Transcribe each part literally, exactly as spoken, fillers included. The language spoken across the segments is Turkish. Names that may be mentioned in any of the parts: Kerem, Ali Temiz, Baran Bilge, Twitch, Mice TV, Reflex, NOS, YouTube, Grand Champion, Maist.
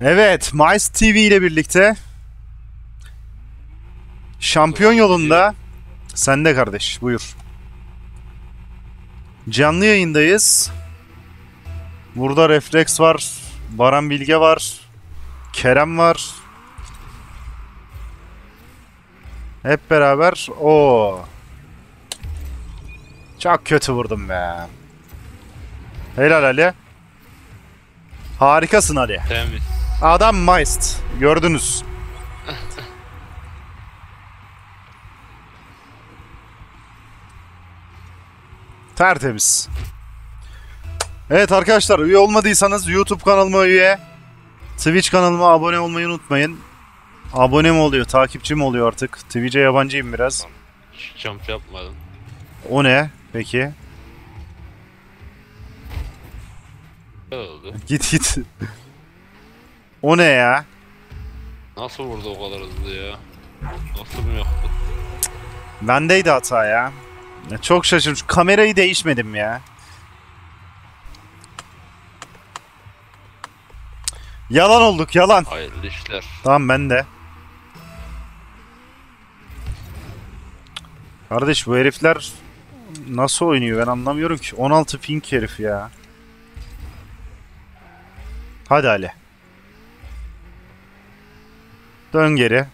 Evet, Mice T V ile birlikte şampiyon yolunda sende kardeş, buyur. Canlı yayındayız. Burada Reflex var, Baran Bilge var, Kerem var. Hep beraber. Oo. Çok kötü vurdum be. Helal Ali. Harikasın Ali. Temiz. Adam Maist. Gördünüz. Tertemiz. Evet arkadaşlar, üye olmadıysanız YouTube kanalıma üye, Twitch kanalıma abone olmayı unutmayın. Abone mi oluyor, takipçi mi oluyor artık? Twitch'e yabancıyım biraz. Hiç jump yapmadım. O ne peki? Oldu. Git git. O ne ya? Nasıl vurdu o kadar hızlı ya? Nasıl mı yaptı? Bendeydi hata ya. Ya çok şaşırmış. Kamerayı değişmedim ya. Yalan olduk, yalan. Hayırlı işler. Tamam, ben de. Kardeş bu herifler nasıl oynuyor ben anlamıyorum ki. on altı ping herif ya. Hadi Ali. Dön geri.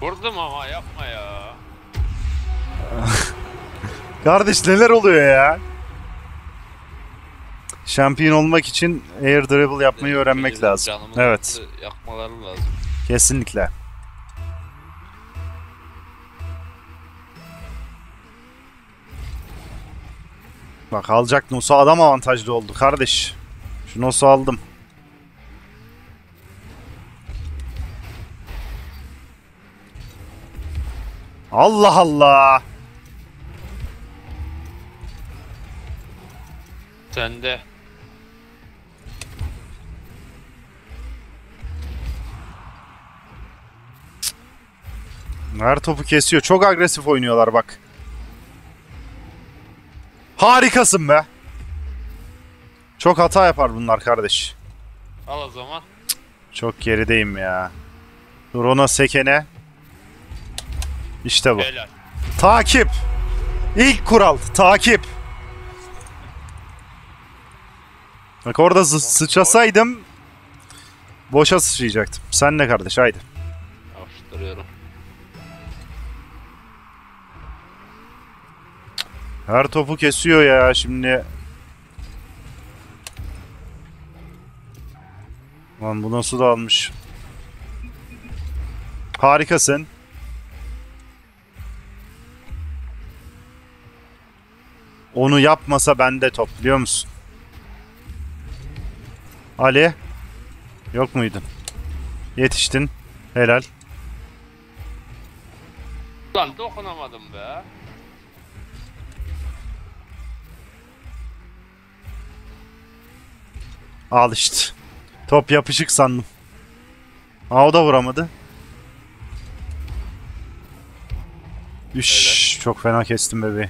Vurdum ama yapma ya. Kardeş neler oluyor ya? Şampiyon olmak için air dribble yapmayı evet, öğrenmek lazım. Evet. Yakmaları lazım. Kesinlikle. Bak alacak N O S'u, adam avantajlı oldu kardeş. Şu N O S'u aldım. Allah Allah. Sende. Her topu kesiyor. Çok agresif oynuyorlar bak. Harikasın be. Çok hata yapar bunlar kardeş. Al o zaman. Çok gerideyim ya. Dur ona sekene. İşte bu. Helal. Takip. İlk kural takip. Bak orada sıçasaydım boşa sıçrayacaktım. Sen ne kardeş, haydi. Avuşturuyorum. Her topu kesiyor ya şimdi. Lan bu nasıl da almış. Harikasın. Onu yapmasa bende top, biliyor musun? Ali. Yok muydun? Yetiştin. Helal. Lan dokunamadım be. Al işte. Top yapışık sandım. Aa, o da vuramadı. Üş, çok fena kestim bebeği.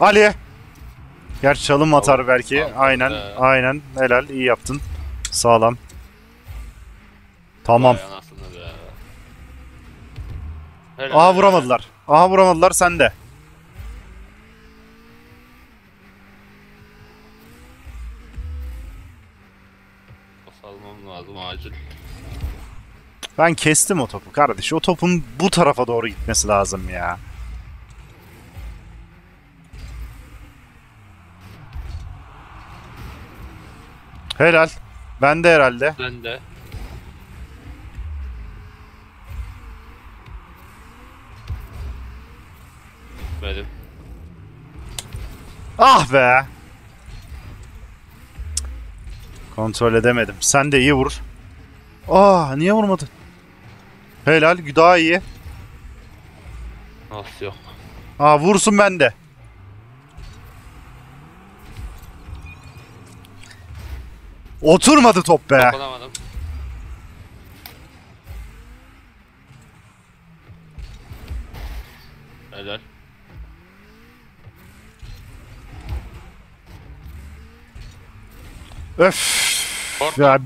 Ali. Gerçi çalım atar belki. Aynen, aynen. Helal, iyi yaptın. Sağlam. Tamam. Aha vuramadılar. Aha vuramadılar, sen de. Salmam lazım acil. Ben kestim o topu kardeş. O topun bu tarafa doğru gitmesi lazım ya. Helal. Ben de herhalde. Ben de. Benim. Ah be. Kontrol edemedim. Sen de iyi vur. Aa, niye vurmadın? Helal, daha iyi. Nasıl yok? Aa, vursun ben de. Oturmadı top be. Dokunamadım. Helal. Öf. Ya.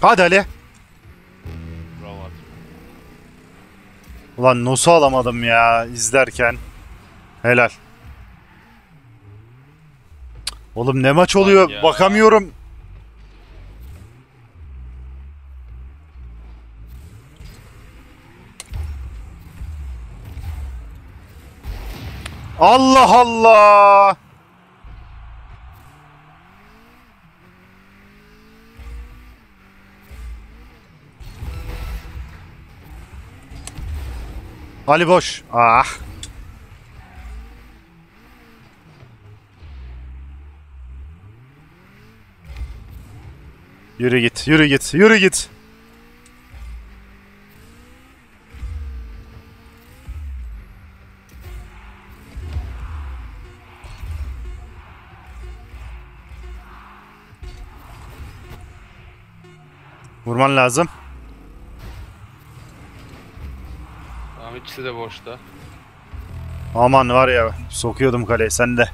Hadi Ali. Bravo. Ulan N O S'u alamadım ya izlerken. Helal. Oğlum ne maç oluyor? Ya. Bakamıyorum. Allah Allah. Ali boş. Ah. Yürü git, yürü git, yürü git. Vurman lazım. Tamam, ikisi de boşta. Aman var ya, sokuyordum kaleye, sen de.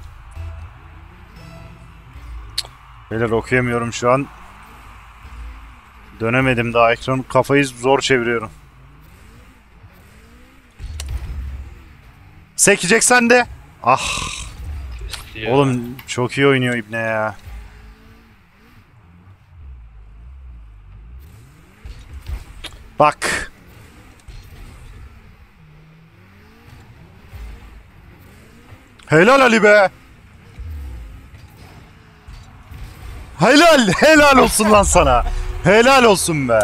Beyler okuyamıyorum şu an. Dönemedim daha, ekranı kafayı zor çeviriyorum. Sekeceksen de. Ah. Ya. Oğlum çok iyi oynuyor İbne ya. Bak. Helal Ali be. Helal, helal olsun lan sana. Helal olsun be.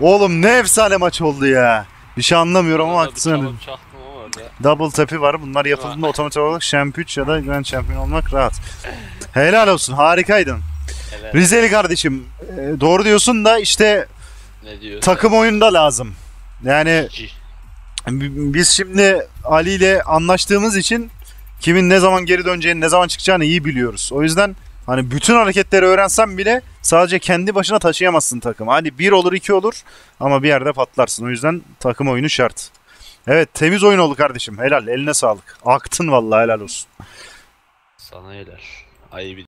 Oğlum ne efsane maç oldu ya. Bir şey anlamıyorum ama haklısın. Double tap'i var. Bunlar yapıldığında otomatik olarak Champ üç ya da Grand Champion olmak rahat. Helal olsun. Harikaydın. Helal. Rizeli kardeşim. Doğru diyorsun da işte takım oyunda lazım. Yani biz şimdi Ali ile anlaştığımız için kimin ne zaman geri döneceğini, ne zaman çıkacağını iyi biliyoruz. O yüzden hani bütün hareketleri öğrensen bile sadece kendi başına taşıyamazsın takımı. Hani bir olur iki olur ama bir yerde patlarsın. O yüzden takım oyunu şart. Evet, temiz oyun oldu kardeşim. Helal, eline sağlık. Aktın vallahi, helal olsun. Sana helal. Ayıp